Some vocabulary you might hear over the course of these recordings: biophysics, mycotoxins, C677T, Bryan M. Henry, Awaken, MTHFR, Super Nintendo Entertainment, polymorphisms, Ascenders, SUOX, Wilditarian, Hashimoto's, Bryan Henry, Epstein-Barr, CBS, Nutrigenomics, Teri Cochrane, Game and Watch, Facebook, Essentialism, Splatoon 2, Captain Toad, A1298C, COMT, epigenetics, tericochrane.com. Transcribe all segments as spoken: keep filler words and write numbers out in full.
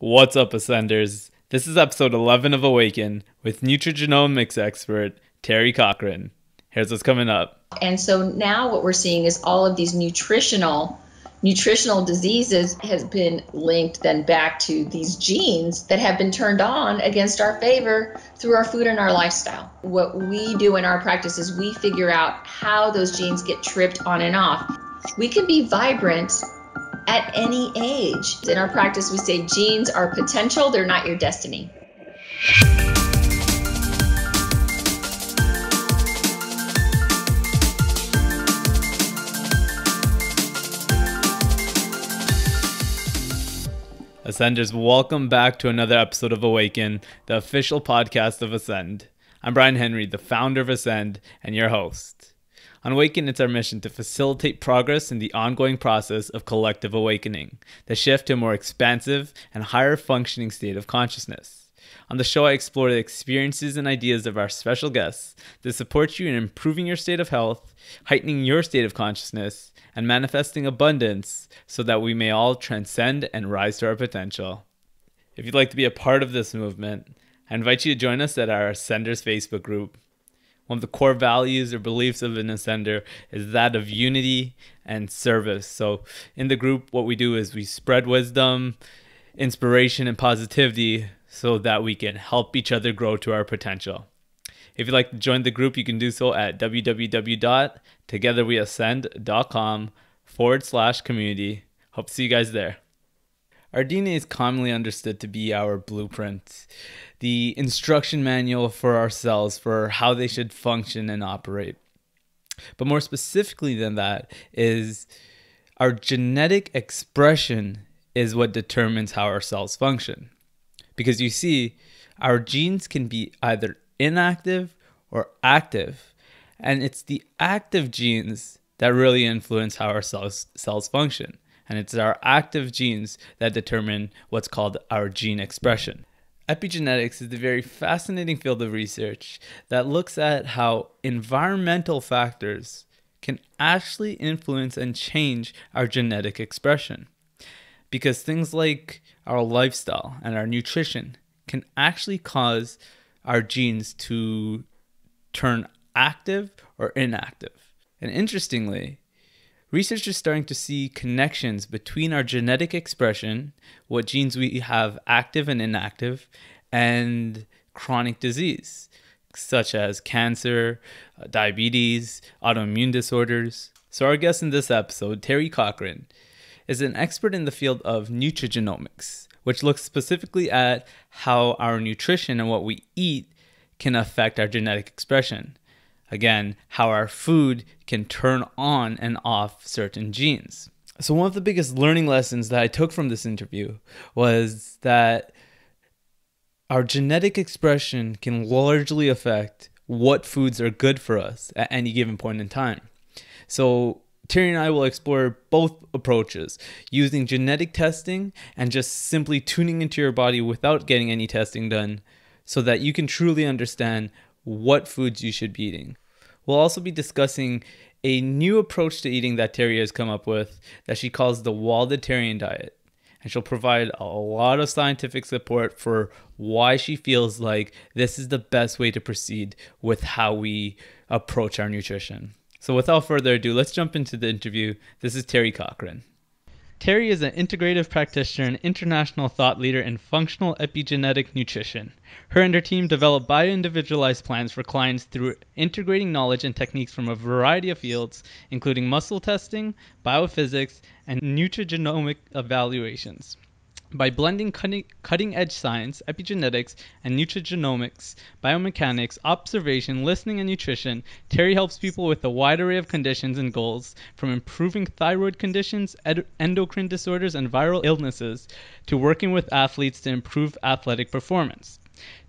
What's up, Ascenders? This is episode eleven of Awaken with nutrigenomics expert Teri Cochrane. Here's what's coming up. And so now what we're seeing is all of these nutritional nutritional diseases has been linked then back to these genes that have been turned on against our favor through our food and our lifestyle. What we do in our practice is we figure out how those genes get tripped on and off. We can be vibrant at any age. In our practice, we say genes are potential, they're not your destiny. Ascenders, welcome back to another episode of Awaken, the official podcast of Ascend. I'm Bryan Henry, the founder of Ascend, and your host. On Awaken, it's our mission to facilitate progress in the ongoing process of collective awakening, the shift to a more expansive and higher functioning state of consciousness. On the show, I explore the experiences and ideas of our special guests to support you in improving your state of health, heightening your state of consciousness, and manifesting abundance so that we may all transcend and rise to our potential. If you'd like to be a part of this movement, I invite you to join us at our Ascenders Facebook group. One of the core values or beliefs of an Ascender is that of unity and service. So in the group, what we do is we spread wisdom, inspiration, and positivity so that we can help each other grow to our potential. If you'd like to join the group, you can do so at www.togetherweascend.com forward slash community. Hope to see you guys there. Our D N A is commonly understood to be our blueprint, the instruction manual for our cells for how they should function and operate. But more specifically than that is our genetic expression is what determines how our cells function. Because you see, our genes can be either inactive or active, and it's the active genes that really influence how our cells, cells function. And it's our active genes that determine what's called our gene expression. Epigenetics is the very fascinating field of research that looks at how environmental factors can actually influence and change our genetic expression. Because things like our lifestyle and our nutrition can actually cause our genes to turn active or inactive. And interestingly, researchers are starting to see connections between our genetic expression, what genes we have active and inactive, and chronic disease, such as cancer, diabetes, autoimmune disorders. So our guest in this episode, Teri Cochrane, is an expert in the field of nutrigenomics, which looks specifically at how our nutrition and what we eat can affect our genetic expression. Again, how our food can turn on and off certain genes. So one of the biggest learning lessons that I took from this interview was that our genetic expression can largely affect what foods are good for us at any given point in time. So Teri and I will explore both approaches, using genetic testing and just simply tuning into your body without getting any testing done so that you can truly understand what foods you should be eating. We'll also be discussing a new approach to eating that Teri has come up with that she calls the Wilditarian diet. And she'll provide a lot of scientific support for why she feels like this is the best way to proceed with how we approach our nutrition. So without further ado, let's jump into the interview. This is Teri Cochrane. Teri is an integrative practitioner and international thought leader in functional epigenetic nutrition. Her and her team develop bio-individualized plans for clients through integrating knowledge and techniques from a variety of fields, including muscle testing, biophysics, and nutrigenomic evaluations. By blending cutting-edge science, epigenetics, and nutrigenomics, biomechanics, observation, listening, and nutrition, Teri helps people with a wide array of conditions and goals, from improving thyroid conditions, endocrine disorders, and viral illnesses, to working with athletes to improve athletic performance.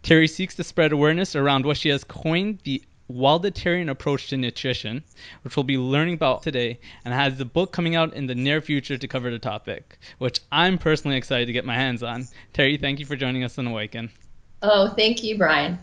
Teri seeks to spread awareness around what she has coined the Wilditarian approach to nutrition, which we'll be learning about today, and has the book coming out in the near future to cover the topic, which I'm personally excited to get my hands on. Teri, thank you for joining us on Awaken. Oh, thank you, Bryan.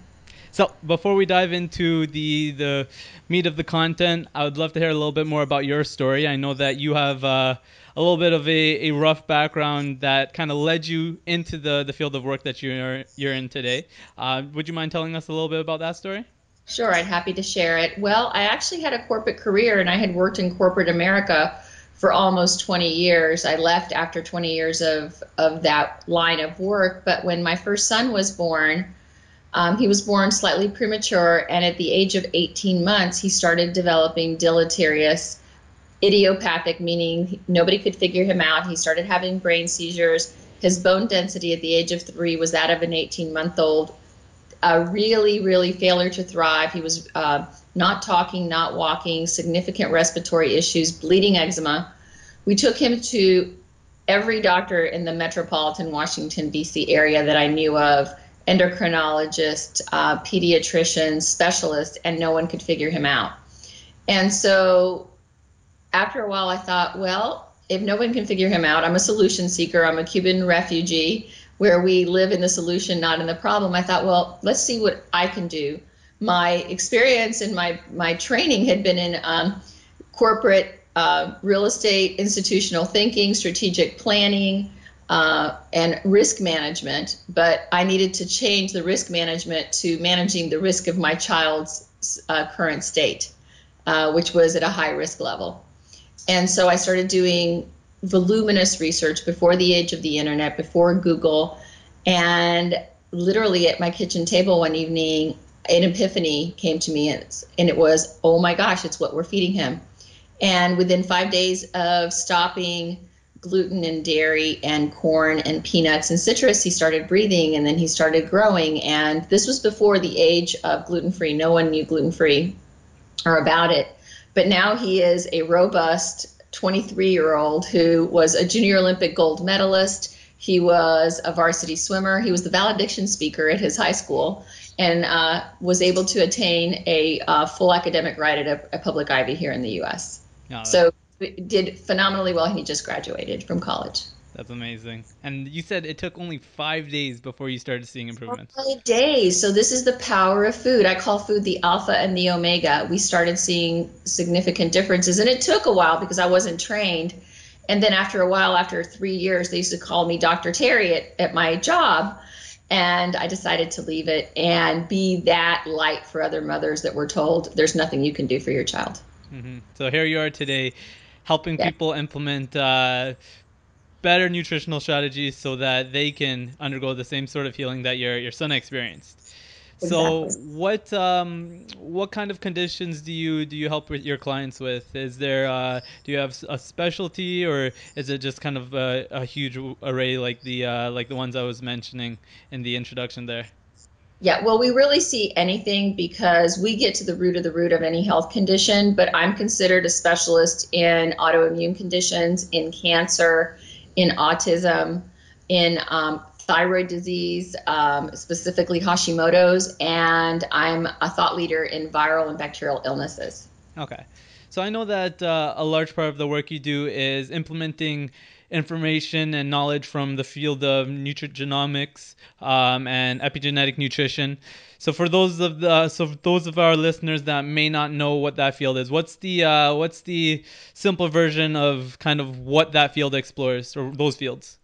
So before we dive into the the meat of the content, I would love to hear a little bit more about your story. I know that you have uh, a little bit of a, a rough background that kind of led you into the, the field of work that you're, you're in today. Uh, would you mind telling us a little bit about that story? Sure, I'd happy to share it. Well, I actually had a corporate career, and I had worked in corporate America for almost twenty years. I left after twenty years of, of that line of work, but when my first son was born, um, he was born slightly premature, and at the age of eighteen months, he started developing deleterious, idiopathic, meaning nobody could figure him out. He started having brain seizures. His bone density at the age of three was that of an eighteen-month-old. Uh, really, really failure to thrive. He was uh, not talking, not walking, significant respiratory issues, bleeding eczema. We took him to every doctor in the metropolitan Washington, D C area that I knew of, endocrinologists, uh, pediatricians, specialists, and no one could figure him out. And so after a while I thought, well, if no one can figure him out, I'm a solution seeker, I'm a Cuban refugee, where we live in the solution, not in the problem. I thought, well, let's see what I can do. My experience and my, my training had been in um, corporate uh, real estate, institutional thinking, strategic planning, uh, and risk management, but I needed to change the risk management to managing the risk of my child's uh, current state, uh, which was at a high risk level. And so I started doing voluminous research before the age of the internet, before Google, and literally at my kitchen table one evening, an epiphany came to me, and, and it was, oh my gosh, it's what we're feeding him. And within five days of stopping gluten and dairy and corn and peanuts and citrus, he started breathing, and then he started growing. And this was before the age of gluten-free. No one knew gluten-free or about it. But now he is a robust twenty-three-year-old who was a junior Olympic gold medalist. He was a varsity swimmer. He was the valediction speaker at his high school, and uh, was able to attain a uh, full academic right at a, a public Ivy here in the U S Oh, so did phenomenally well. He just graduated from college. That's amazing. And you said it took only five days before you started seeing improvements. Five days. So this is the power of food. I call food the alpha and the omega. We started seeing significant differences, and it took a while because I wasn't trained. And then after a while, after three years, they used to call me Doctor Teri at, at my job, and I decided to leave it and be that light for other mothers that were told there's nothing you can do for your child. Mm-hmm. So here you are today helping yeah. people implement uh better nutritional strategies so that they can undergo the same sort of healing that your your son experienced. Exactly. So what um what kind of conditions do you do you help with your clients with? Is there uh do you have a specialty, or is it just kind of a, a huge array like the uh like the ones I was mentioning in the introduction there? Yeah, well, we really see anything because we get to the root of the root of any health condition, but I'm considered a specialist in autoimmune conditions, in cancer, in autism, in um, thyroid disease, um, specifically Hashimoto's, and I'm a thought leader in viral and bacterial illnesses. Okay. So I know that uh, a large part of the work you do is implementing information and knowledge from the field of nutrigenomics um, and epigenetic nutrition. So for those of the so for those of our listeners that may not know what that field is, what's the uh, what's the simple version of kind of what that field explores, or those fields?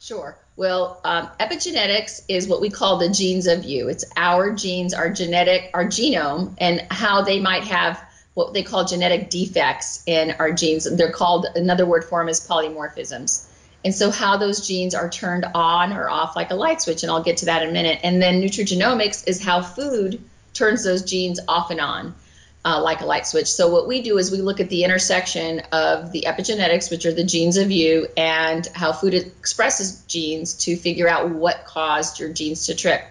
Sure. Well, um, epigenetics is what we call the genes of you. It's our genes, our genetic, our genome, and how they might have what they call genetic defects in our genes. They're called, another word for them is polymorphisms. And so how those genes are turned on or off like a light switch, and I'll get to that in a minute. And then nutrigenomics is how food turns those genes off and on uh, like a light switch. So what we do is we look at the intersection of the epigenetics, which are the genes of you, and how food expresses genes to figure out what caused your genes to trip.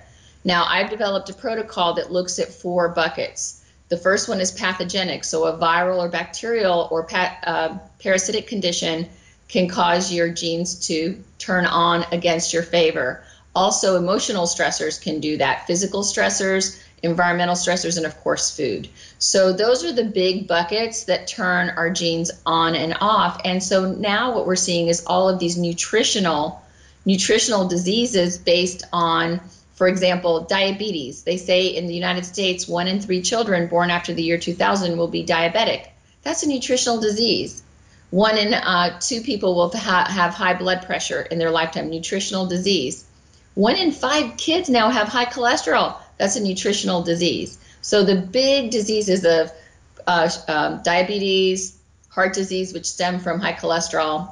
Now, I've developed a protocol that looks at four buckets. The first one is pathogenic, so a viral or bacterial or pa uh, parasitic condition can cause your genes to turn on against your favor. Also, emotional stressors can do that, physical stressors, environmental stressors, and of course food. So those are the big buckets that turn our genes on and off. And so now what we're seeing is all of these nutritional, nutritional diseases based on For example, diabetes. They say in the United States, one in three children born after the year two thousand will be diabetic. That's a nutritional disease. One in uh, two people will ha have high blood pressure in their lifetime, nutritional disease. One in five kids now have high cholesterol. That's a nutritional disease. So the big diseases of uh, um, diabetes, heart disease, which stem from high cholesterol,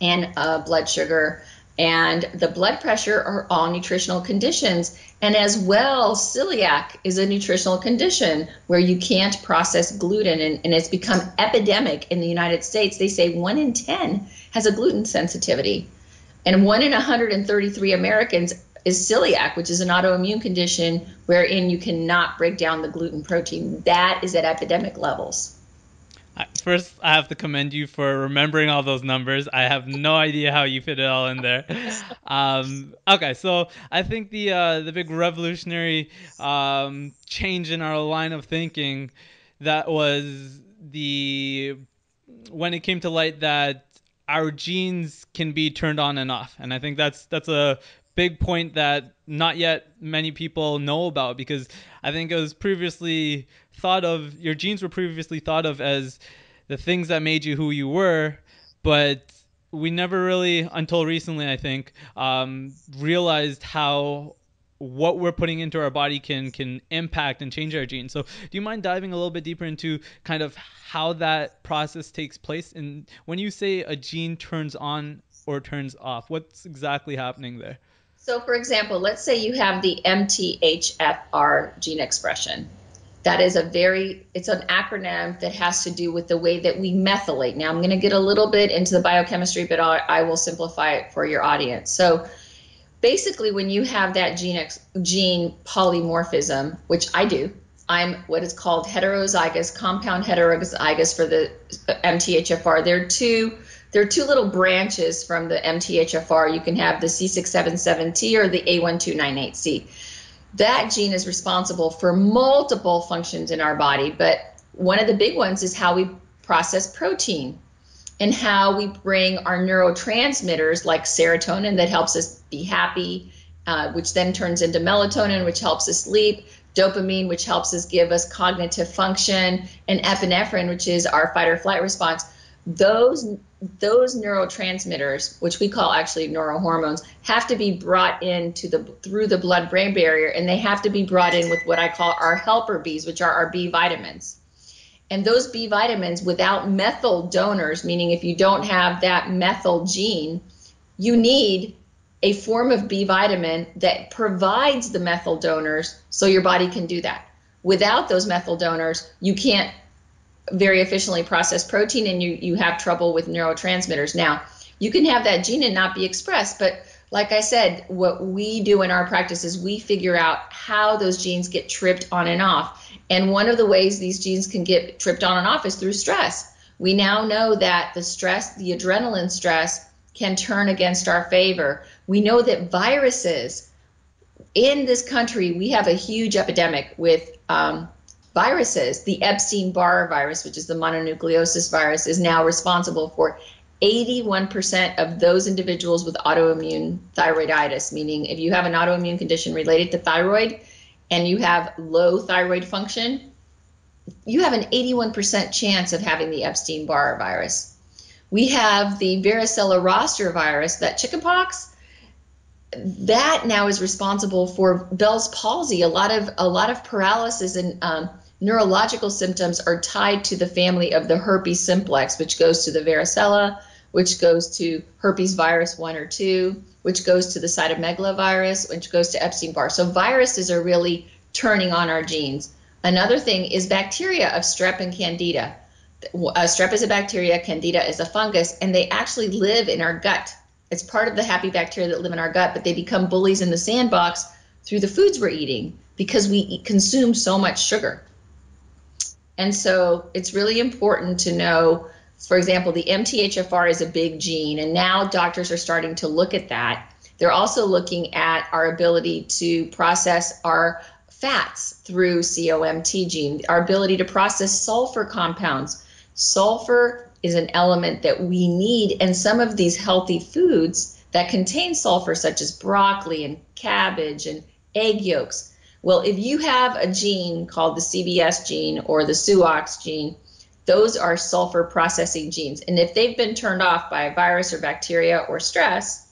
and uh, blood sugar, and the blood pressure are all nutritional conditions. And as well, celiac is a nutritional condition where you can't process gluten, and, and it's become epidemic in the United States. They say one in ten has a gluten sensitivity, and one in one hundred thirty-three Americans is celiac, which is an autoimmune condition wherein you cannot break down the gluten protein. That is at epidemic levels. First, I have to commend you for remembering all those numbers. I have no idea how you fit it all in there. Um, okay, so I think the uh, the big revolutionary um, change in our line of thinking, that was the when it came to light that our genes can be turned on and off, and I think that's that's a big point that not yet many people know about, because I think it was previously thought of, your genes were previously thought of as the things that made you who you were, but we never really, until recently I think, um, realized how what we're putting into our body can can impact and change our genes. So do you mind diving a little bit deeper into kind of how that process takes place? And when you say a gene turns on or turns off, what's exactly happening there? So for example, let's say you have the M T H F R gene expression. That is a very, it's an acronym that has to do with the way that we methylate. Now I'm going to get a little bit into the biochemistry, but I'll, I will simplify it for your audience. So basically when you have that gene, ex, gene polymorphism, which I do, I'm what is called heterozygous, compound heterozygous for the M T H F R. There are two There are two little branches from the M T H F R. You can have the C six seven seven T or the A one two nine eight C. That gene is responsible for multiple functions in our body, but one of the big ones is how we process protein and how we bring our neurotransmitters like serotonin that helps us be happy, uh, which then turns into melatonin, which helps us sleep, dopamine, which helps us give us cognitive function, and epinephrine, which is our fight or flight response. Those those neurotransmitters, which we call actually neurohormones, have to be brought in to the through the blood-brain barrier, and they have to be brought in with what I call our helper Bs, which are our B vitamins. And those B vitamins, without methyl donors, meaning if you don't have that methyl gene, you need a form of B vitamin that provides the methyl donors so your body can do that. Without those methyl donors, you can't very efficiently process protein, and you, you have trouble with neurotransmitters. Now, you can have that gene and not be expressed, but like I said, what we do in our practice is we figure out how those genes get tripped on and off. And one of the ways these genes can get tripped on and off is through stress. We now know that the stress, the adrenaline stress, can turn against our favor. We know that viruses, in this country, we have a huge epidemic with um, viruses. The Epstein-Barr virus, which is the mononucleosis virus, is now responsible for eighty-one percent of those individuals with autoimmune thyroiditis, meaning if you have an autoimmune condition related to thyroid and you have low thyroid function, you have an eighty-one percent chance of having the Epstein-Barr virus. We have the varicella zoster virus, that chickenpox, that now is responsible for Bell's palsy. A lot of a lot of paralysis and um, neurological symptoms are tied to the family of the herpes simplex, which goes to the varicella, which goes to herpes virus one or two, which goes to the cytomegalovirus, which goes to Epstein-Barr. So viruses are really turning on our genes. Another thing is bacteria of strep and candida. Uh, strep is a bacteria, candida is a fungus, and they actually live in our gut. It's part of the happy bacteria that live in our gut, but they become bullies in the sandbox through the foods we're eating because we eat, consume so much sugar. And so it's really important to know, for example, the M T H F R is a big gene, and now doctors are starting to look at that. They're also looking at our ability to process our fats through C O M T gene, our ability to process sulfur compounds. Sulfur is an element that we need, and some of these healthy foods that contain sulfur, such as broccoli and cabbage and egg yolks. Well, if you have a gene called the C B S gene or the S U O X gene, those are sulfur processing genes. And if they've been turned off by a virus or bacteria or stress,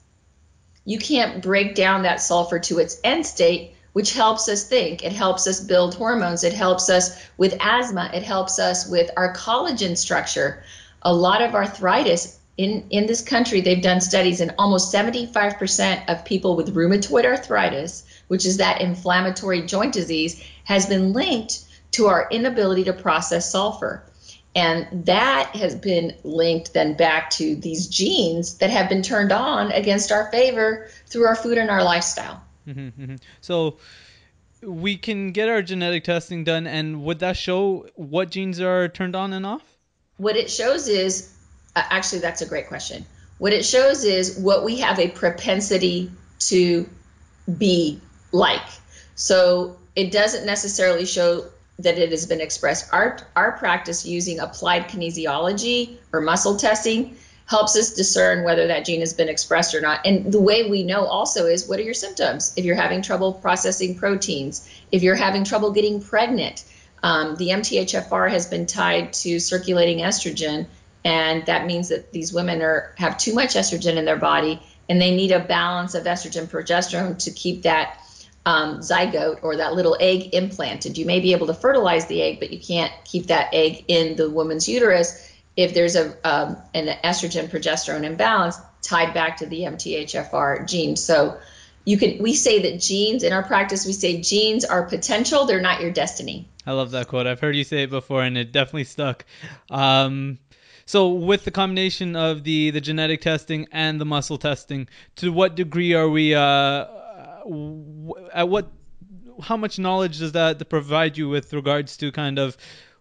you can't break down that sulfur to its end state, which helps us think. It helps us build hormones. It helps us with asthma. It helps us with our collagen structure. A lot of arthritis in, in this country, they've done studies, and almost seventy-five percent of people with rheumatoid arthritis, which is that inflammatory joint disease, has been linked to our inability to process sulfur. And that has been linked then back to these genes that have been turned on against our favor through our food and our lifestyle. Mm-hmm, mm-hmm. So we can get our genetic testing done, and would that show what genes are turned on and off? What it shows is, uh, actually that's a great question. What it shows is what we have a propensity to be like. So it doesn't necessarily show that it has been expressed. Our, our practice using applied kinesiology or muscle testing helps us discern whether that gene has been expressed or not. And the way we know also is, what are your symptoms? If you're having trouble processing proteins, if you're having trouble getting pregnant, um, the M T H F R has been tied to circulating estrogen, and that means that these women are have too much estrogen in their body, and they need a balance of estrogen progesterone to keep that Um, zygote or that little egg implanted. You may be able to fertilize the egg, but you can't keep that egg in the woman's uterus if there's a um, an estrogen progesterone imbalance tied back to the M T H F R gene. So you can we say that genes in our practice, we say genes are potential, they're not your destiny. I love that quote. I've heard you say it before, and it definitely stuck. Um, so with the combination of the the genetic testing and the muscle testing, to what degree are we uh at what how much knowledge does that provide you with regards to kind of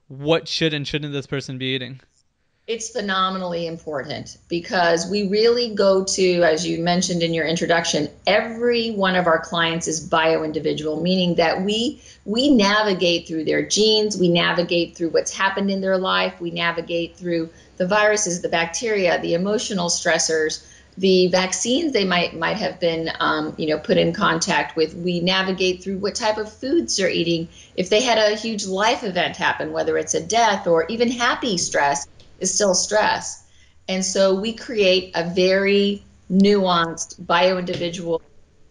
what should and shouldn't this person be eating? It's phenomenally important, because we really go to, as you mentioned in your introduction, every one of our clients is bio-individual, meaning that we we navigate through their genes, we navigate through what's happened in their life, we navigate through the viruses, the bacteria, the emotional stressors, the vaccines they might might have been, um, you know, put in contact with. We navigate through what type of foods they're eating. If they had a huge life event happen, whether it's a death or even happy stress, is still stress. And so we create a very nuanced bio-individual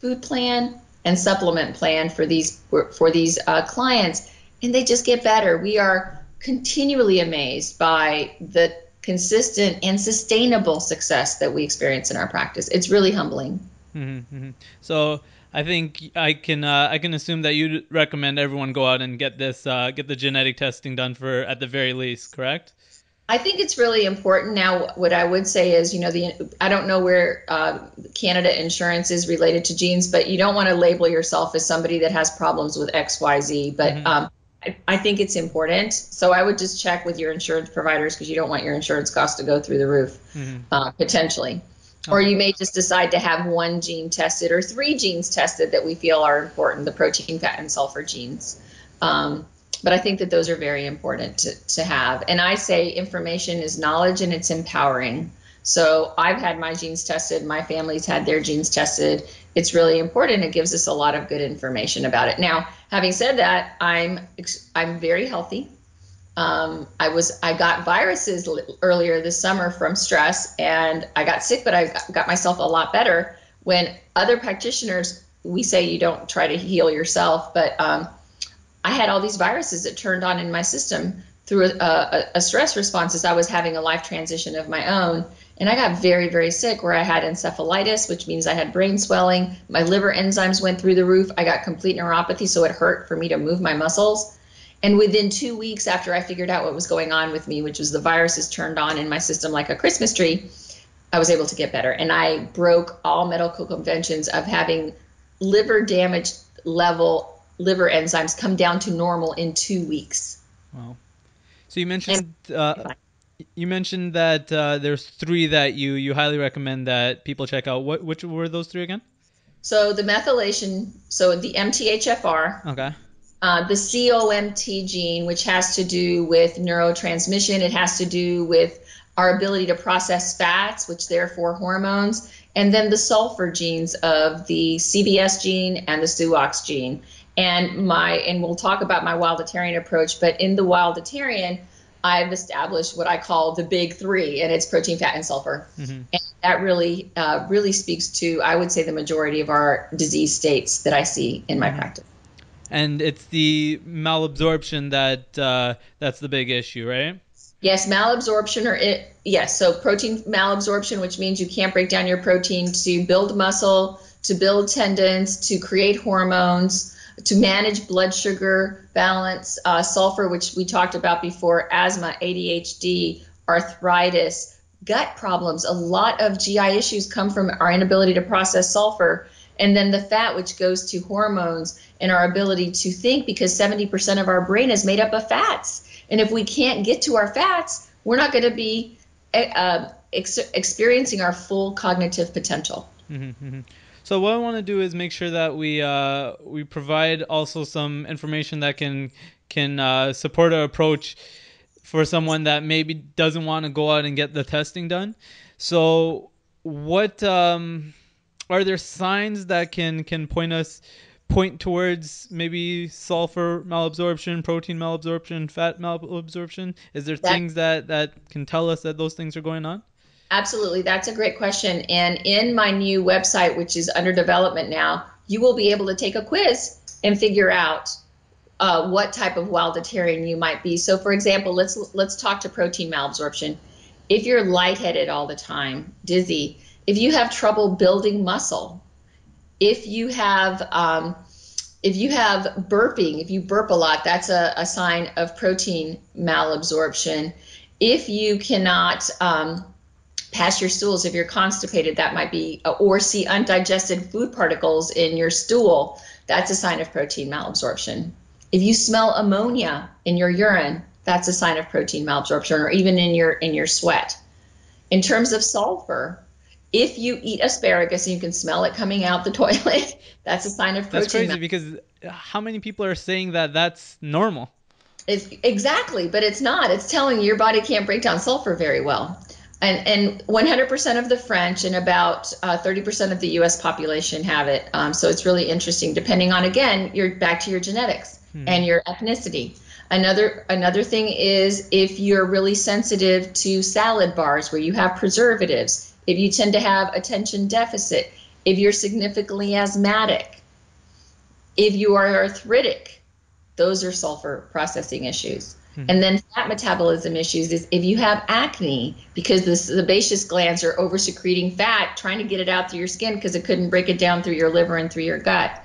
food plan and supplement plan for these for, for these uh, clients, and they just get better. We are continually amazed by the consistent and sustainable success that we experience in our practice. It's really humbling. Mm-hmm, mm-hmm. So I think I can uh, I can assume that you'd recommend everyone go out and get this uh, get the genetic testing done for at the very least, correct? I think it's really important. Now, what I would say is, you know, the I don't know where uh, Canada insurance is related to genes, but you don't want to label yourself as somebody that has problems with X Y Z. But mm-hmm. um, I think it's important. So I would just check with your insurance providers, because you don't want your insurance costs to go through the roof, mm-hmm. uh, potentially. Okay. Or you may just decide to have one gene tested or three genes tested that we feel are important, the protein, fat, and sulfur genes. Um, but I think that those are very important to, to have. And I say information is knowledge, and it's empowering. So I've had my genes tested. My family's had their genes tested. It's really important. It gives us a lot of good information about it. Now, having said that, I'm I'm very healthy. Um, I was I got viruses earlier this summer from stress, and I got sick, but I got myself a lot better. When other practitioners, we say you don't try to heal yourself, but um, I had all these viruses that turned on in my system through a, a, a stress response as I was having a life transition of my own. And I got very, very sick, where I had encephalitis, which means I had brain swelling. My liver enzymes went through the roof. I got complete neuropathy, so it hurt for me to move my muscles. And within two weeks after I figured out what was going on with me, which was the viruses turned on in my system like a Christmas tree, I was able to get better. And I broke all medical conventions of having liver damage level liver enzymes come down to normal in two weeks. Wow. So you mentioned... And, uh, You mentioned that uh, there's three that you, you highly recommend that people check out. What Which were those three again? So the methylation, so the M T H F R, okay, uh, the C O M T gene, which has to do with neurotransmission. It has to do with our ability to process fats, which therefore hormones. and then the sulfur genes of the C B S gene and the SUOX gene. And my and we'll talk about my Wilditarian approach, but in the Wilditarian, I've established what I call the big three, and it's protein, fat, and sulfur. Mm-hmm. And that really, uh, really speaks to, I would say, the majority of our disease states that I see in my mm-hmm. practice. And it's the malabsorption that uh, that's the big issue, right? Yes, malabsorption or it, yes. So protein malabsorption, which means you can't break down your protein to build muscle, to build tendons, to create hormones, to manage blood sugar balance, uh, sulfur, which we talked about before, asthma, A D H D, arthritis, gut problems. A lot of G I issues come from our inability to process sulfur. And then the fat, which goes to hormones and our ability to think, because seventy percent of our brain is made up of fats. And if we can't get to our fats, we're not going to be uh, ex experiencing our full cognitive potential. Mm-hmm, mm-hmm. So what I want to do is make sure that we uh, we provide also some information that can can uh, support our approach for someone that maybe doesn't want to go out and get the testing done. So what um, are there signs that can can point us point towards maybe sulfur malabsorption, protein malabsorption, fat malabsorption? Is there that, things that, that can tell us that those things are going on? Absolutely. That's a great question. And in my new website, which is under development now, you will be able to take a quiz and figure out uh, what type of Wilditarian you might be. So for example, let's, let's talk to protein malabsorption. If you're lightheaded all the time, dizzy, if you have trouble building muscle, if you have um, if you have burping, if you burp a lot, that's a, a sign of protein malabsorption. If you cannot um, pass your stools, if you're constipated, that might be, or see undigested food particles in your stool, that's a sign of protein malabsorption. If you smell ammonia in your urine, that's a sign of protein malabsorption, or even in your in your sweat. In terms of sulfur, if you eat asparagus and you can smell it coming out the toilet, that's a sign of protein. That's crazy, because how many people are saying that that's normal? It's, exactly, but it's not. It's telling you your body can't break down sulfur very well. And and one hundred percent of the French and about thirty percent uh, of the U S population have it. Um, so it's really interesting, depending on, again, you're back to your genetics hmm. and your ethnicity. Another another thing is if you're really sensitive to salad bars where you have preservatives, if you tend to have attention deficit, if you're significantly asthmatic, if you are arthritic, those are sulfur processing issues. Mm-hmm. And then fat metabolism issues is if you have acne, because the sebaceous glands are over secreting fat, trying to get it out through your skin because it couldn't break it down through your liver and through your gut.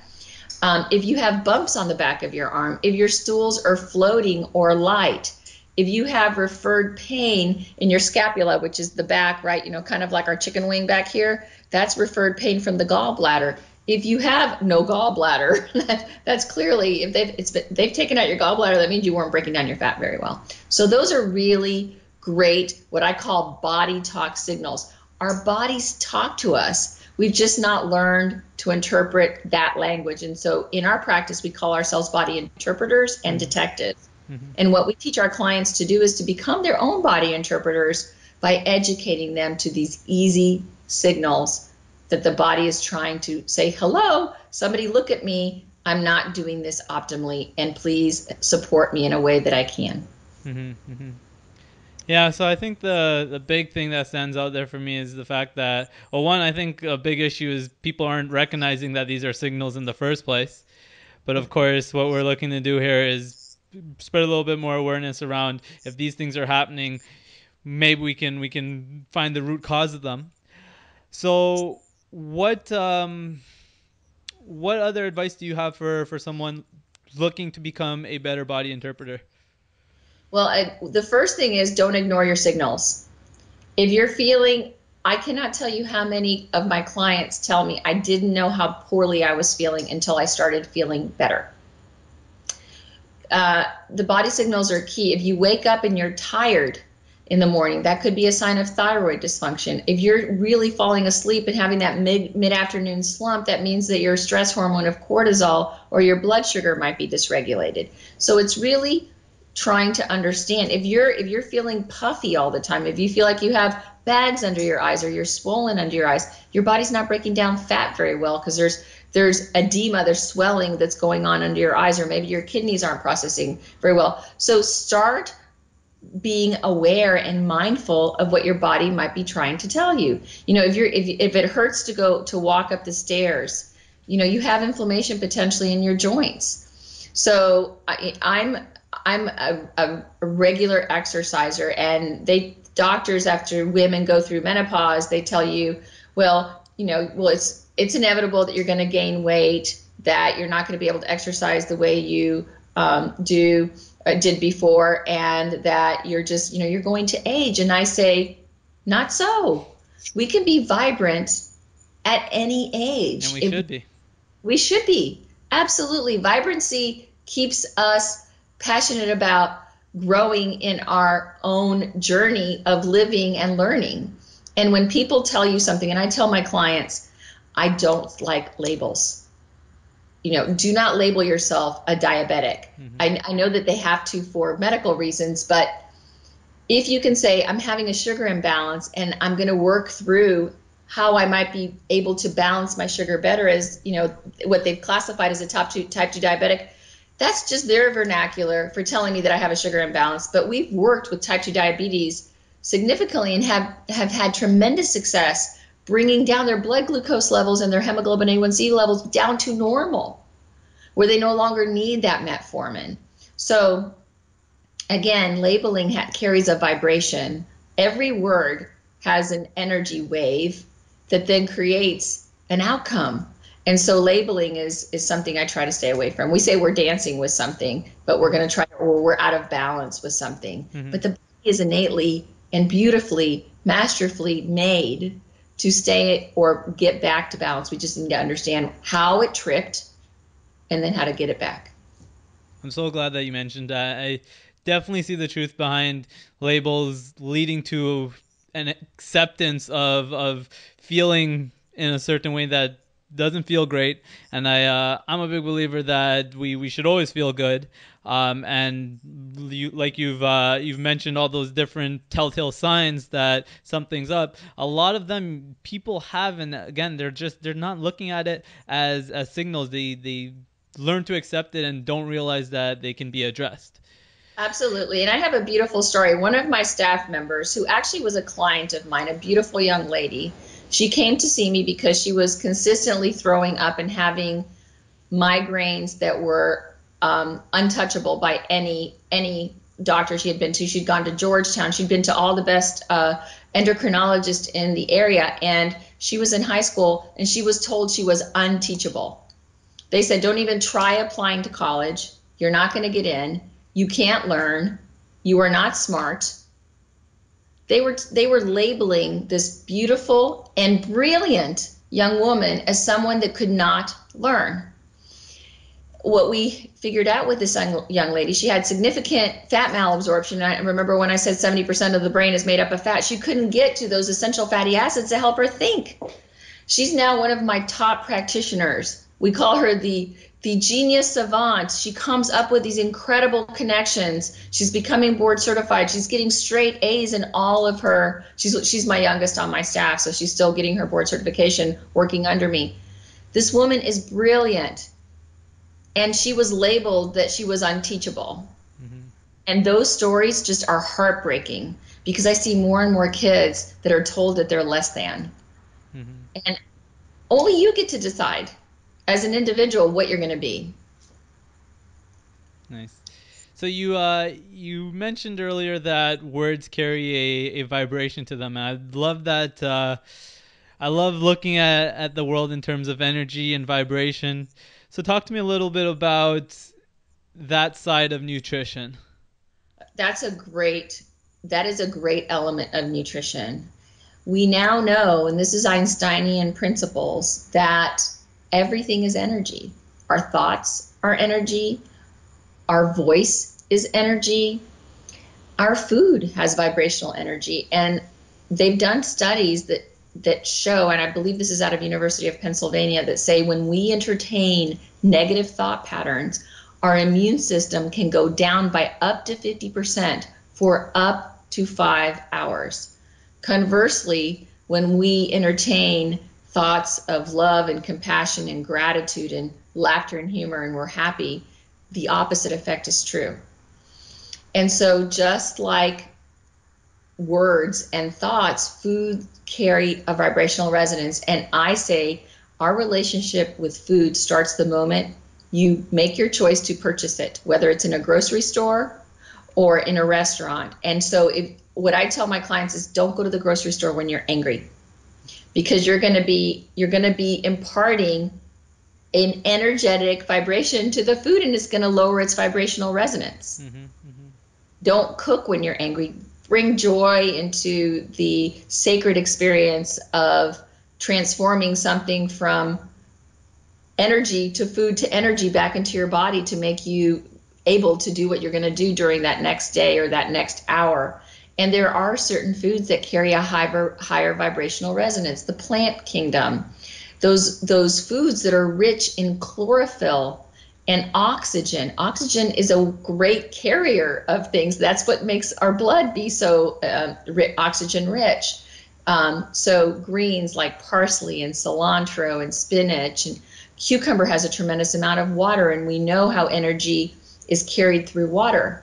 Um, if you have bumps on the back of your arm, if your stools are floating or light, if you have referred pain in your scapula, which is the back, right, you know, kind of like our chicken wing back here, that's referred pain from the gallbladder. If you have no gallbladder, that's clearly, if they've, it's been, they've taken out your gallbladder, that means you weren't breaking down your fat very well. So those are really great, what I call body talk signals. Our bodies talk to us. We've just not learned to interpret that language. And so in our practice, we call ourselves body interpreters and detectives. Mm-hmm. And what we teach our clients to do is to become their own body interpreters by educating them to these easy signals that the body is trying to say, hello, somebody look at me, I'm not doing this optimally, and please support me in a way that I can. Mm-hmm. Mm-hmm. Yeah, so I think the, the big thing that stands out there for me is the fact that, well, one, I think a big issue is people aren't recognizing that these are signals in the first place. But of course, what we're looking to do here is spread a little bit more awareness around if these things are happening, maybe we can we can find the root cause of them. So what um what other advice do you have for for someone looking to become a better body interpreter? Well, I, the first thing is don't ignore your signals. If you're feeling, I cannot tell you how many of my clients tell me I didn't know how poorly I was feeling until I started feeling better. Uh, the body signals are key. If you wake up and you're tired in the morning, that could be a sign of thyroid dysfunction. If you're really falling asleep and having that mid, mid-afternoon slump, that means that your stress hormone of cortisol or your blood sugar might be dysregulated. So it's really trying to understand. If you're, if you're feeling puffy all the time, if you feel like you have bags under your eyes or you're swollen under your eyes, your body's not breaking down fat very well because there's there's edema, there's swelling that's going on under your eyes, or maybe your kidneys aren't processing very well. So start being aware and mindful of what your body might be trying to tell you. You know, if you're if, if it hurts to go to walk up the stairs, you know, you have inflammation potentially in your joints. So I, I'm I'm a, a regular exerciser, and they doctors after women go through menopause, they tell you, well, you know, well it's it's inevitable that you're going to gain weight, that you're not going to be able to exercise the way you um, do uh, did before, and that you're just, you know, you're going to age. And I say, not so. We can be vibrant at any age. And we it, should be. We should be. Absolutely. Vibrancy keeps us passionate about growing in our own journey of living and learning. And when people tell you something, and I tell my clients, I don't like labels. You know, do not label yourself a diabetic. Mm-hmm. I, I know that they have to for medical reasons, but if you can say, I'm having a sugar imbalance and I'm going to work through how I might be able to balance my sugar better as, you know, what they've classified as a type two, type two diabetic, that's just their vernacular for telling me that I have a sugar imbalance. But we've worked with type two diabetes significantly and have, have had tremendous success bringing down their blood glucose levels and their hemoglobin A one C levels down to normal, where they no longer need that metformin. So again, labeling ha- carries a vibration. Every word has an energy wave that then creates an outcome. And so labeling is is something I try to stay away from. We say we're dancing with something, but we're going to try to, or we're out of balance with something. Mm-hmm. But the body is innately and beautifully, masterfully made to stay or get back to balance. We just need to understand how it tripped and then how to get it back. I'm so glad that you mentioned that. I definitely see the truth behind labels leading to an acceptance of of feeling in a certain way that doesn't feel great. And I, uh, I'm a big believer that we, we should always feel good. Um, and you, like you've, uh, you've mentioned all those different telltale signs that something's up. A lot of them people have, and again, they're just, they're not looking at it as, as signals. They, they learn to accept it and don't realize that they can be addressed. Absolutely. And I have a beautiful story. One of my staff members, who actually was a client of mine, a beautiful young lady, she came to see me because she was consistently throwing up and having migraines that were um, untouchable by any any doctor she had been to. She'd gone to Georgetown. She'd been to all the best uh, endocrinologists in the area. And she was in high school, and she was told she was unteachable. They said, don't even try applying to college. You're not going to get in. You can't learn. You are not smart. They were they were labeling this beautiful and brilliant young woman as someone that could not learn. What we figured out with this young lady, she had significant fat malabsorption. I remember when I said seventy percent of the brain is made up of fat, she couldn't get to those essential fatty acids to help her think. She's now one of my top practitioners. We call her the the genius savant. She comes up with these incredible connections. She's becoming board certified. She's getting straight A's in all of her. She's she's my youngest on my staff, so she's still getting her board certification working under me. This woman is brilliant, and she was labeled that she was unteachable. Mm-hmm. And those stories just are heartbreaking because I see more and more kids that are told that they're less than. Mm-hmm. And only you get to decide as an individual what you're going to be. Nice. So you uh, you mentioned earlier that words carry a, a vibration to them. And I love that. Uh, I love looking at, at the world in terms of energy and vibration. So talk to me a little bit about that side of nutrition. That's a great, that is a great element of nutrition. We now know, and this is Einsteinian principles, that everything is energy. Our thoughts are energy. Our voice is energy. Our food has vibrational energy. And they've done studies that, that show, and I believe this is out of University of Pennsylvania, that say when we entertain negative thought patterns, our immune system can go down by up to fifty percent for up to five hours. Conversely, when we entertain thoughts of love and compassion and gratitude and laughter and humor and we're happy, the opposite effect is true. And so just like words and thoughts, food carry a vibrational resonance. And I say our relationship with food starts the moment you make your choice to purchase it, whether it's in a grocery store or in a restaurant. And so if, what I tell my clients is don't go to the grocery store when you're angry, because you're going to be you're going to be imparting an energetic vibration to the food, and it's going to lower its vibrational resonance. Mm-hmm, mm-hmm. Don't cook when you're angry. Bring joy into the sacred experience of transforming something from energy to food to energy back into your body to make you able to do what you're going to do during that next day or that next hour. And there are certain foods that carry a high, higher vibrational resonance. The plant kingdom, those those foods that are rich in chlorophyll and oxygen. Oxygen is a great carrier of things. That's what makes our blood be so uh, ri- oxygen rich. Um, so greens like parsley and cilantro and spinach, and cucumber has a tremendous amount of water, and we know how energy is carried through water.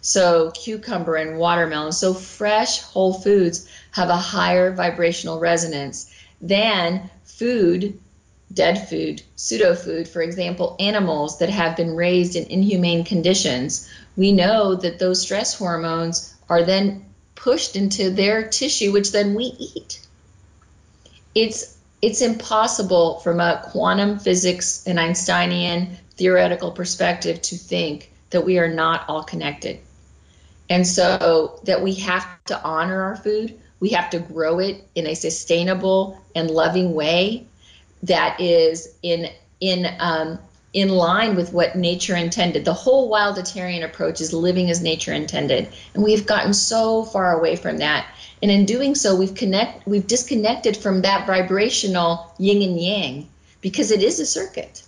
So cucumber and watermelon, so fresh whole foods have a higher vibrational resonance than food, dead food, pseudo food, for example, animals that have been raised in inhumane conditions. We know that those stress hormones are then pushed into their tissue, which then we eat. It's it's impossible from a quantum physics and Einsteinian theoretical perspective to think that we are not all connected. And so that we have to honor our food. We have to grow it in a sustainable and loving way that is in in um, in line with what nature intended. The whole Wilditarian approach is living as nature intended, and we've gotten so far away from that. And in doing so, we've connect we've disconnected from that vibrational yin and yang, because it is a circuit.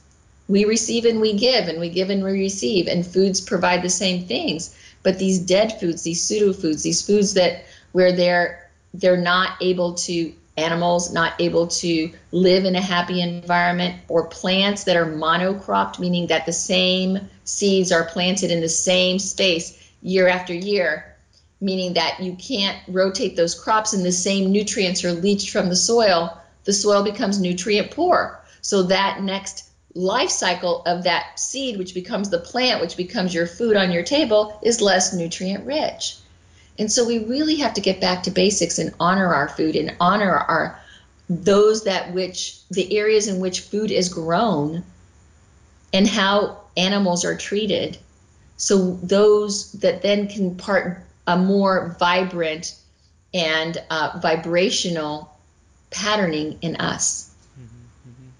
We receive and we give, and we give and we receive, and foods provide the same things. But these dead foods, these pseudo foods, these foods that where they're they're not able to. Animals not able to live in a happy environment, or plants that are monocropped, meaning that the same seeds are planted in the same space year after year, meaning that you can't rotate those crops and the same nutrients are leached from the soil. The soil becomes nutrient poor. So that next life cycle of that seed, which becomes the plant, which becomes your food on your table, is less nutrient rich. And so we really have to get back to basics and honor our food and honor our those that which the areas in which food is grown and how animals are treated. So those that then can impart a more vibrant and uh, vibrational patterning in us. Mm-hmm, mm-hmm.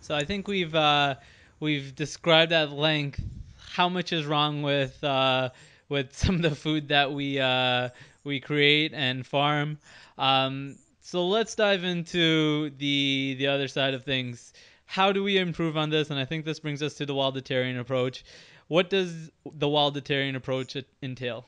So I think we've uh, we've described at length how much is wrong with. Uh, with some of the food that we uh, we create and farm. Um, so let's dive into the the other side of things. How do we improve on this? And I think this brings us to the Wilditarian approach. What does the Wilditarian approach entail?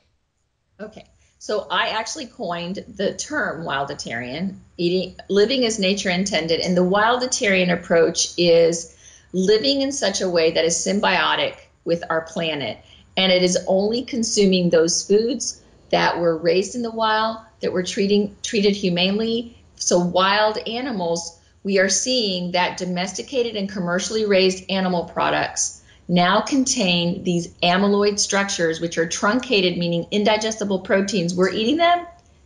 Okay, so I actually coined the term Wilditarian, eating, living as nature intended. And the Wilditarian approach is living in such a way that is symbiotic with our planet. And it is only consuming those foods that were raised in the wild, that were treating, treated humanely. So wild animals, we are seeing that domesticated and commercially raised animal products now contain these amyloid structures, which are truncated, meaning indigestible proteins. We're eating them.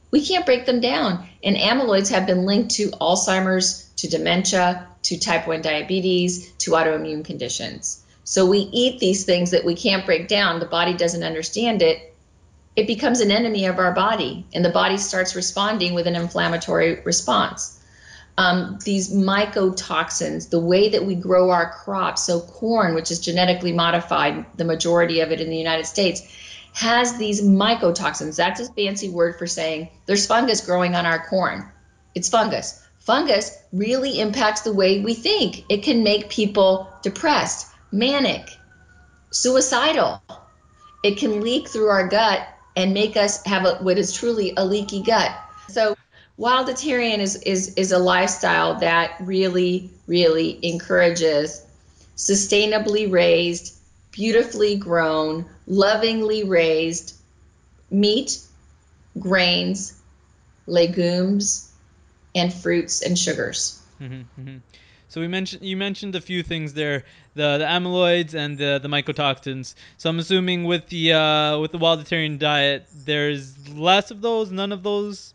We can't break them down. And amyloids have been linked to Alzheimer's, to dementia, to type one diabetes, to autoimmune conditions. So we eat these things that we can't break down. The body doesn't understand it. It becomes an enemy of our body, and the body starts responding with an inflammatory response. Um, these mycotoxins, the way that we grow our crops, so corn, which is genetically modified, the majority of it in the United States, has these mycotoxins. That's a fancy word for saying there's fungus growing on our corn. It's fungus. Fungus really impacts the way we think. It can make people depressed, manic, suicidal. It can leak through our gut and make us have a, what is truly a leaky gut. So Wilditarian is, is, is a lifestyle that really, really encourages sustainably raised, beautifully grown, lovingly raised meat, grains, legumes, and fruits and sugars. Mm-hmm, mm-hmm. So we mentioned you mentioned a few things there, the the amyloids and the the mycotoxins. So I'm assuming with the uh, with the Wilditarian diet, there's less of those, none of those.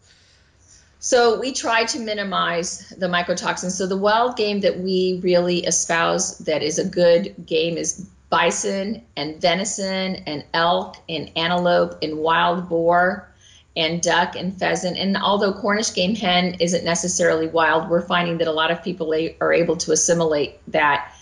So we try to minimize the mycotoxins. So the wild game that we really espouse that is a good game is bison and venison and elk and antelope and wild boar and duck and pheasant. And although Cornish game hen isn't necessarily wild, we're finding that a lot of people are able to assimilate that.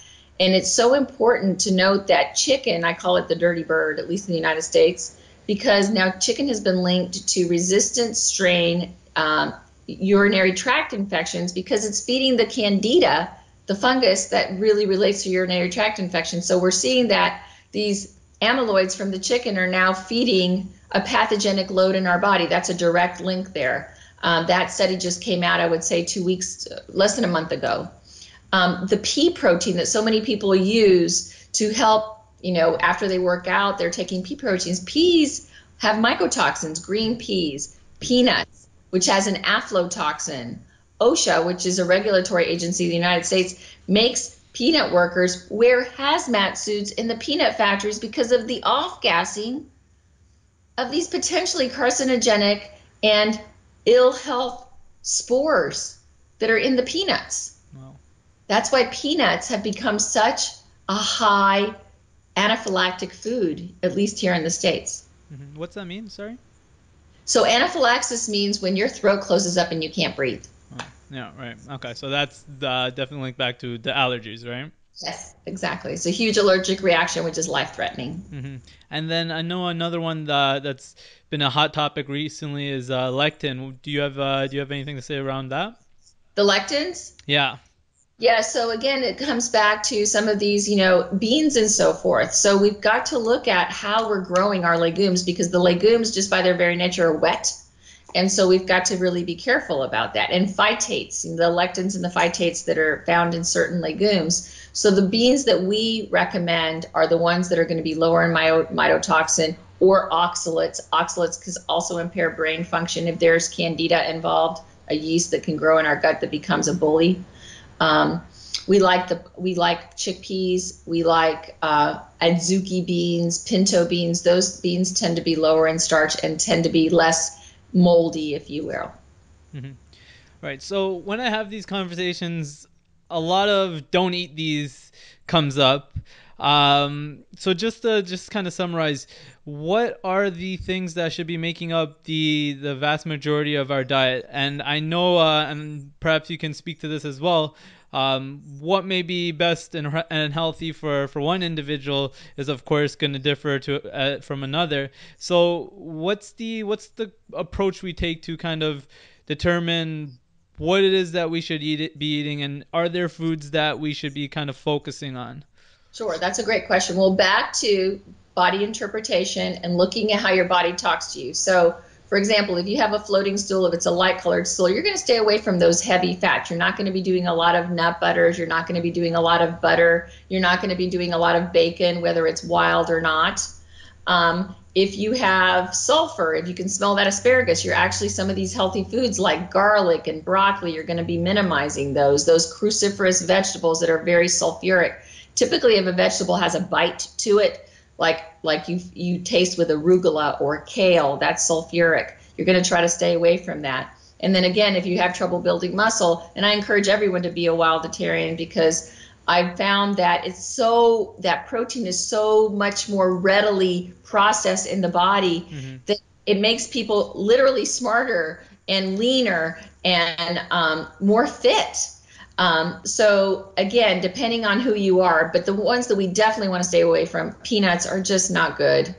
And it's so important to note that chicken, I call it the dirty bird, at least in the United States, because now chicken has been linked to resistant strain um, urinary tract infections because it's feeding the candida, the fungus that really relates to urinary tract infections. So we're seeing that these amyloids from the chicken are now feeding a pathogenic load in our body. That's a direct link there. Um, that study just came out, I would say, two weeks, less than a month ago. Um, the pea protein that so many people use to help, you know, after they work out, they're taking pea proteins. Peas have mycotoxins, green peas, peanuts, which has an aflatoxin. OSHA, which is a regulatory agency in the United States, makes peanut workers wear hazmat suits in the peanut factories because of the off-gassing of these potentially carcinogenic and ill health spores that are in the peanuts. Wow. That's why peanuts have become such a high anaphylactic food, at least here in the States. Mm-hmm. What's that mean? Sorry? So anaphylaxis means when your throat closes up and you can't breathe. Oh, yeah, right. Okay, so that's the, definitely linked back to the allergies, right? Yes, exactly. It's a huge allergic reaction, which is life-threatening. Mm-hmm. And then I know another one that, that's been a hot topic recently is uh, lectin. Do you have uh, do you have anything to say around that? The lectins? Yeah. Yeah. So again, it comes back to some of these, you know, beans and so forth. So we've got to look at how we're growing our legumes because the legumes, just by their very nature, are wet. And so we've got to really be careful about that. And phytates, the lectins and the phytates that are found in certain legumes. So the beans that we recommend are the ones that are going to be lower in myotoxin or oxalates. Oxalates can also impair brain function. If there's candida involved, a yeast that can grow in our gut that becomes a bully. Um, we like the we like chickpeas. We like uh, adzuki beans, pinto beans. Those beans tend to be lower in starch and tend to be less moldy, if you will. Mm-hmm. Right. So when I have these conversations, a lot of don't eat these comes up. Um, so just to just kind of summarize, what are the things that should be making up the the vast majority of our diet? And I know, uh, and perhaps you can speak to this as well. Um, what may be best and, and healthy for, for one individual is, of course, going to differ to uh, from another. So what's the what's the approach we take to kind of determine what it is that we should eat, be eating, and are there foods that we should be kind of focusing on? Sure, that's a great question. Well, back to body interpretation and looking at how your body talks to you. So, for example, if you have a floating stool, if it's a light-colored stool, you're going to stay away from those heavy fats. You're not going to be doing a lot of nut butters. You're not going to be doing a lot of butter. You're not going to be doing a lot of bacon, whether it's wild or not. Um, if you have sulfur, if you can smell that asparagus, you're actually some of these healthy foods like garlic and broccoli, you're going to be minimizing those, those cruciferous vegetables that are very sulfuric. Typically, if a vegetable has a bite to it, like like you you taste with arugula or kale, that's sulfuric. You're going to try to stay away from that. And then again, if you have trouble building muscle, and I encourage everyone to be a Wilditarian because I've found that it's so that protein is so much more readily processed in the body mm-hmm. that it makes people literally smarter and leaner and um, more fit. Um, so again, depending on who you are, but the ones that we definitely want to stay away from, peanuts are just not good.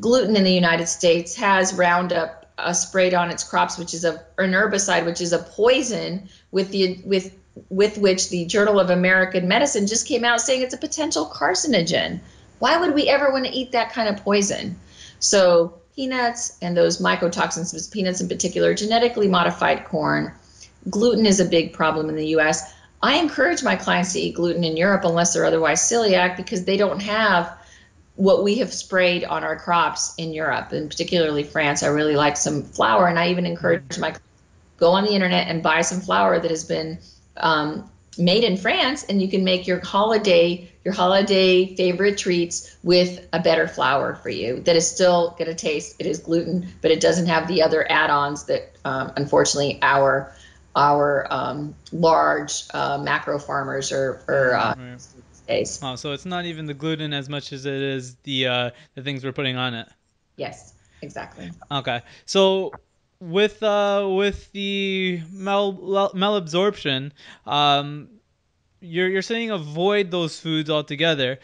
Gluten in the United States has Roundup uh, sprayed on its crops, which is a, an herbicide, which is a poison with the with with which the Journal of American Medicine just came out saying it's a potential carcinogen. Why would we ever want to eat that kind of poison? So peanuts and those mycotoxins, peanuts in particular, genetically modified corn. Gluten is a big problem in the U S. I encourage my clients to eat gluten in Europe unless they're otherwise celiac, because they don't have what we have sprayed on our crops in Europe, and particularly France. I really like some flour, and I even encourage my clients to go on the internet and buy some flour that has been um, made in France, and you can make your holiday your holiday favorite treats with a better flour for you that is still going to taste, it is gluten, but it doesn't have the other add-ons that um, unfortunately our our um, large uh, macro farmers are, are uh, right. These days. Wow, so it's not even the gluten as much as it is the uh, the things we're putting on it. Yes, exactly. Okay, so with uh, with the mal malabsorption, um, you're you're saying avoid those foods altogether,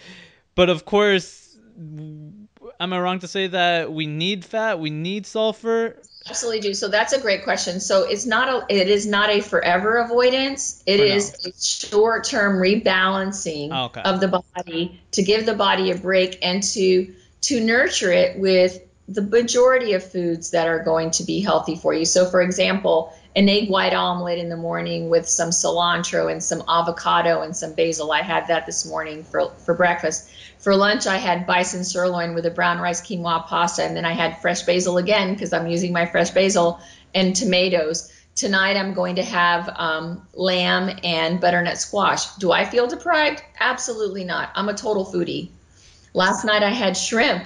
but of course, am I wrong to say that we need fat, we need sulfur? Absolutely do. So that's a great question. So it's not a, it is not a forever avoidance. It For is now. a short-term rebalancing oh, okay. of the body to give the body a break and to to nurture it with the majority of foods that are going to be healthy for you. So for example, an egg white omelet in the morning with some cilantro and some avocado and some basil. I had that this morning for, for breakfast. For lunch, I had bison sirloin with a brown rice quinoa pasta, and then I had fresh basil again because I'm using my fresh basil and tomatoes. Tonight, I'm going to have um, lamb and butternut squash. Do I feel deprived? Absolutely not. I'm a total foodie. Last night, I had shrimp.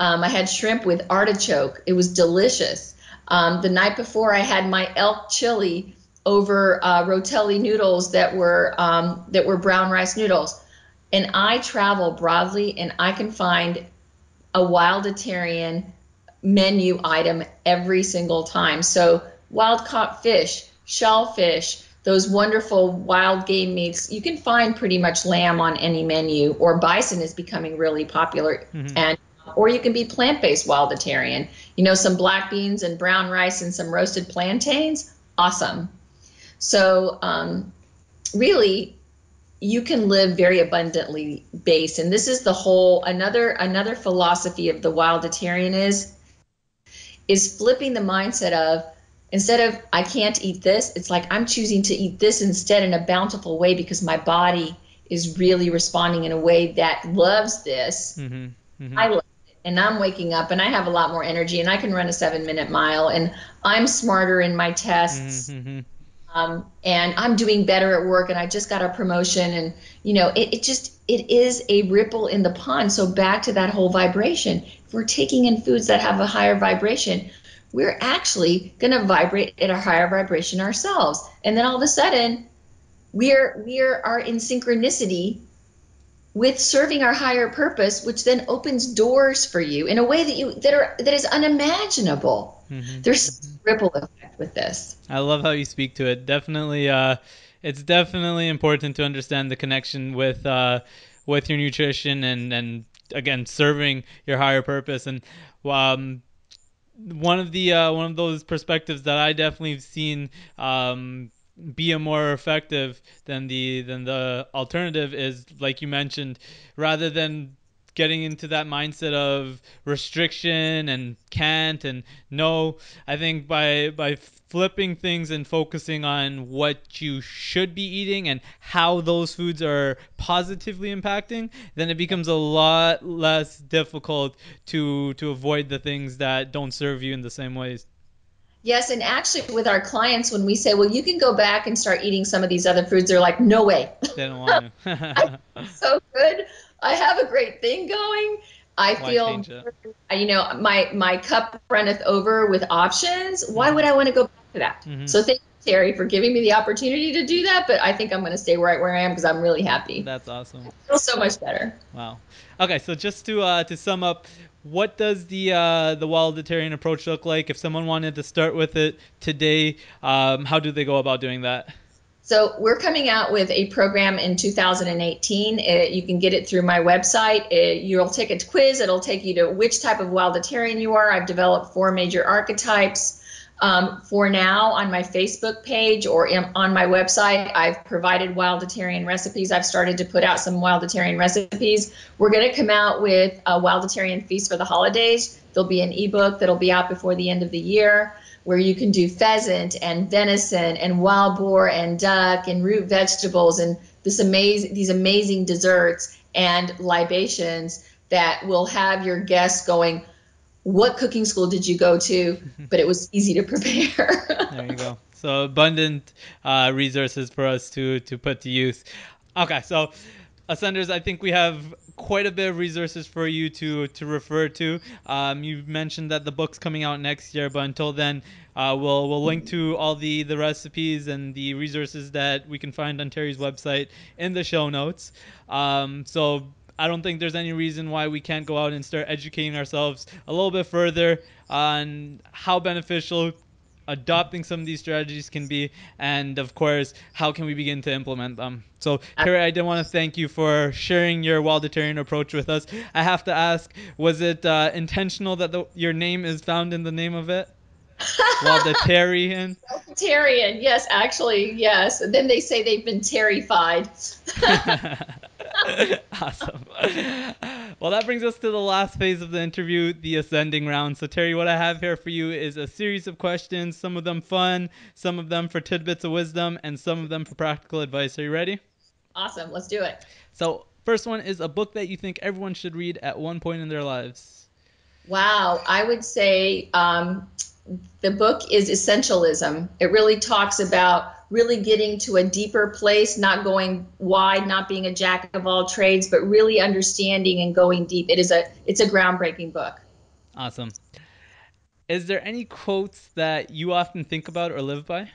Um, I had shrimp with artichoke. It was delicious. Um, the night before, I had my elk chili over uh, rotelli noodles that were um, that were brown rice noodles. And I travel broadly, and I can find a Wilditarian menu item every single time. So wild-caught fish, shellfish, those wonderful wild game meats. You can find pretty much lamb on any menu, or bison is becoming really popular. Mm-hmm. and Or you can be plant-based Wilditarian. You know, some black beans and brown rice and some roasted plantains, awesome. So um, really, you can live very abundantly based. And this is the whole, another another philosophy of the Wilditarian is, is flipping the mindset of, instead of I can't eat this, it's like I'm choosing to eat this instead in a bountiful way because my body is really responding in a way that loves this. Mm-hmm. Mm-hmm. I love it, and I'm waking up, and I have a lot more energy, and I can run a seven-minute mile, and I'm smarter in my tests, mm-hmm. um, and I'm doing better at work, and I just got a promotion, and you know, it, it just it is a ripple in the pond. So back to that whole vibration. If we're taking in foods that have a higher vibration, we're actually going to vibrate at a higher vibration ourselves, and then all of a sudden, we're we're are in synchronicity with serving our higher purpose, which then opens doors for you in a way that you that are that is unimaginable. Mm-hmm. There's a ripple effect with this. I love how you speak to it. Definitely, uh, it's definitely important to understand the connection with uh, with your nutrition and and again serving your higher purpose. And um, one of the uh, one of those perspectives that I definitely have seen. Um, be a more effective than the than the alternative is, like you mentioned, rather than getting into that mindset of restriction and can't and no, I think by by flipping things and focusing on what you should be eating and how those foods are positively impacting, then it becomes a lot less difficult to to avoid the things that don't serve you in the same ways. Yes, and actually with our clients, when we say, well, you can go back and start eating some of these other foods, they're like, no way. They don't want to. I'm so good. I have a great thing going. I Why feel, you know, my, my cup runneth over with options. Why would I want to go back to that? Mm-hmm. So thank you, Teri, for giving me the opportunity to do that, but I think I'm going to stay right where I am because I'm really happy. That's awesome. I feel so much better. Wow. Okay, so just to, uh, to sum up, what does the uh, the Wilditarian approach look like? If someone wanted to start with it today, um, how do they go about doing that? So we're coming out with a program in two thousand eighteen. It, you can get it through my website. It, you'll take a quiz. It'll take you to which type of Wilditarian you are. I've developed four major archetypes. Um, for now, on my Facebook page or in, on my website, I've provided Wilditarian recipes. I've started to put out some Wilditarian recipes. We're going to come out with a Wilditarian feast for the holidays. There'll be an ebook that'll be out before the end of the year, where you can do pheasant and venison and wild boar and duck and root vegetables and this amazing, these amazing desserts and libations that will have your guests going, what cooking school did you go to? But it was easy to prepare. There you go. So abundant uh, resources for us to, to put to use. Okay, so Ascenders, I think we have quite a bit of resources for you to, to refer to. Um, you mentioned that the book's coming out next year, but until then, uh, we'll we'll link to all the, the recipes and the resources that we can find on Teri's website in the show notes. Um, so I don't think there's any reason why we can't go out and start educating ourselves a little bit further on how beneficial adopting some of these strategies can be, and of course, how can we begin to implement them. So Teri, I did want to thank you for sharing your Wilditarian approach with us. I have to ask, was it uh, intentional that the, your name is found in the name of it? Wilditarian? Wilditarian, yes, actually, yes. And then they say they've been terrified. Awesome. Well, that brings us to the last phase of the interview, the ascending round. So Teri, what I have here for you is a series of questions, some of them fun, some of them for tidbits of wisdom, and some of them for practical advice. Are you ready? Awesome. Let's do it. So first one is a book that you think everyone should read at one point in their lives. Wow. I would say um, the book is Essentialism. It really talks about really getting to a deeper place, not going wide, not being a jack of all trades, but really understanding and going deep. It is a, it's a groundbreaking book. Awesome. Is there any quotes that you often think about or live by?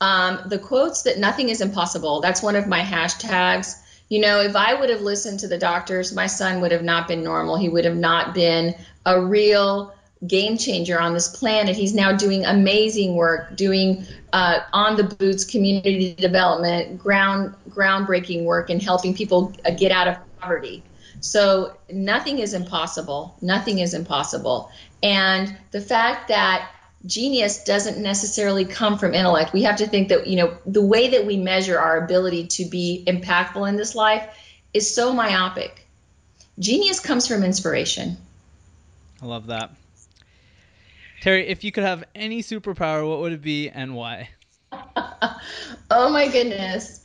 Um, the quotes that nothing is impossible. That's one of my hashtags. You know, if I would have listened to the doctors, my son would have not been normal. He would have not been a real game changer on this planet. He's now doing amazing work, doing uh, on the boots community development, ground groundbreaking work, and helping people get out of poverty. So nothing is impossible. Nothing is impossible. And the fact that genius doesn't necessarily come from intellect. We have to think that, you know, the way that we measure our ability to be impactful in this life is so myopic. Genius comes from inspiration. I love that. Teri, if you could have any superpower, what would it be and why? Oh, my goodness.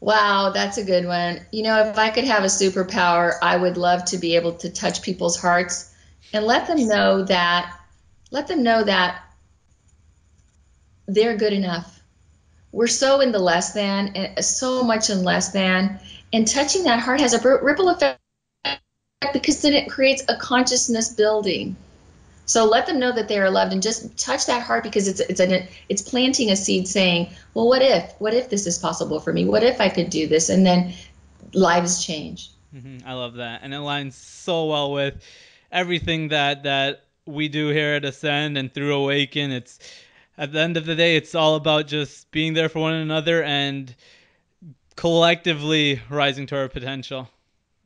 Wow, that's a good one. You know, if I could have a superpower, I would love to be able to touch people's hearts and let them know that, let them know that they're good enough. We're so in the less than, and so much in less than, and touching that heart has a ripple effect because then it creates a consciousness building. So let them know that they are loved, and just touch that heart, because it's it's an it's planting a seed saying, well, what if what if this is possible for me? What if I could do this? And then lives change. Mm-hmm. I love that, and it aligns so well with everything that that we do here at Ascend and through Awaken. It's at the end of the day, it's all about just being there for one another and collectively rising to our potential.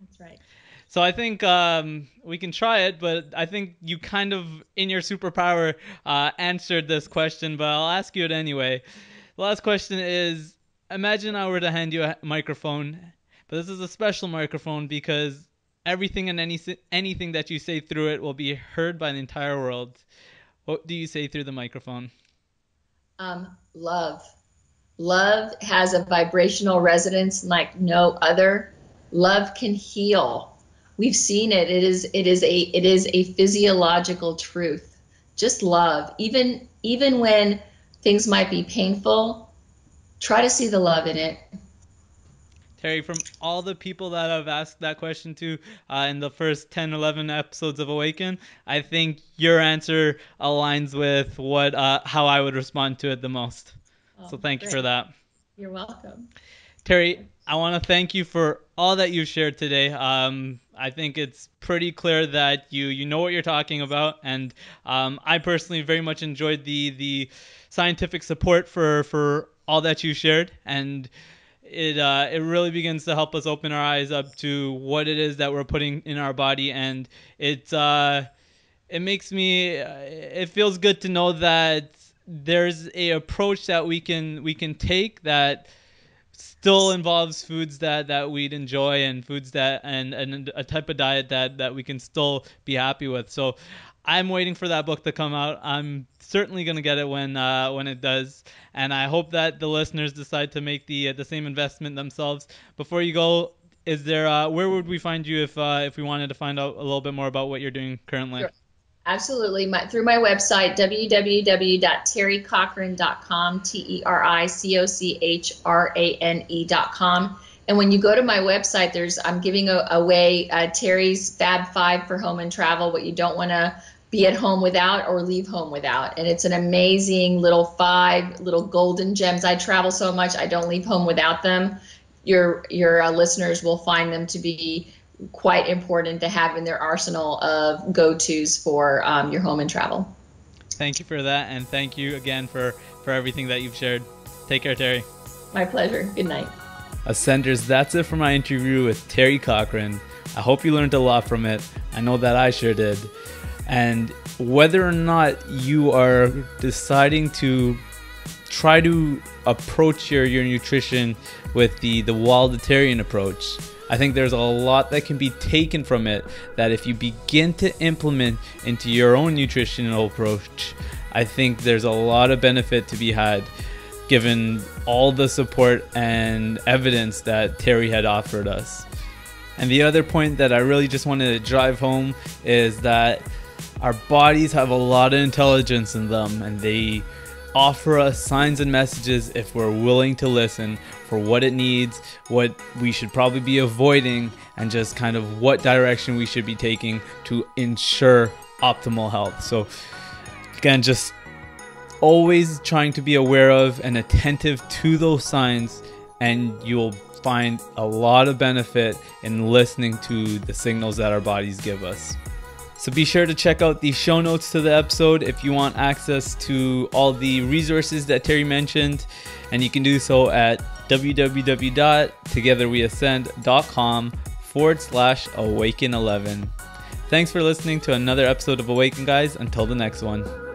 That's right. So I think um, we can try it, but I think you kind of, in your superpower, uh, answered this question, but I'll ask you it anyway. The last question is, imagine I were to hand you a microphone, but this is a special microphone because everything and any anything that you say through it will be heard by the entire world. What do you say through the microphone? Um, love. Love has a vibrational resonance like no other. Love can heal. We've seen it. It is it is a it is a physiological truth. Just love. Even even when things might be painful, try to see the love in it. Teri, from all the people that I've asked that question to uh, in the first ten, eleven episodes of Awaken, I think your answer aligns with what uh, how I would respond to it the most. Oh, so thank great. you for that. You're welcome. Teri, I want to thank you for all that you've shared today. Um, I think it's pretty clear that you you know what you're talking about, and um, I personally very much enjoyed the the scientific support for for all that you shared, and it uh, it really begins to help us open our eyes up to what it is that we're putting in our body, and it's uh, it makes me, it feels good to know that there's a approach that we can we can take that still involves foods that, that we'd enjoy and foods that and, and a type of diet that, that we can still be happy with. So I'm waiting for that book to come out. I'm certainly going to get it when uh, when it does. And I hope that the listeners decide to make the uh, the same investment themselves. Before you go, is there uh, where would we find you if uh, if we wanted to find out a little bit more about what you're doing currently? Sure. Absolutely. My, through my website, w w w dot terry cochrane dot com, T E R I C O C H R A N E dot com. And when you go to my website, there's I'm giving away uh, Terry's Fab five for home and travel, what you don't want to be at home without or leave home without. And it's an amazing little five little golden gems. I travel so much, I don't leave home without them. Your, your uh, listeners will find them to be quite important to have in their arsenal of go-tos for um, your home and travel. Thank you for that, and thank you again for, for everything that you've shared. Take care, Teri. My pleasure. Good night. Ascenders, that's it for my interview with Teri Cochrane. I hope you learned a lot from it. I know that I sure did. And whether or not you are deciding to try to approach your, your nutrition with the, the Wilditarian approach, I think there's a lot that can be taken from it that if you begin to implement into your own nutritional approach, I think there's a lot of benefit to be had given all the support and evidence that Teri had offered us. And the other point that I really just wanted to drive home is that our bodies have a lot of intelligence in them, and they offer us signs and messages if we're willing to listen for what it needs, what we should probably be avoiding, and just kind of what direction we should be taking to ensure optimal health. So again, just always trying to be aware of and attentive to those signs, and you'll find a lot of benefit in listening to the signals that our bodies give us. So be sure to check out the show notes to the episode if you want access to all the resources that Teri mentioned, and you can do so at w w w dot together we ascend dot com forward slash awaken eleven. Thanks for listening to another episode of Awaken, guys. Until the next one.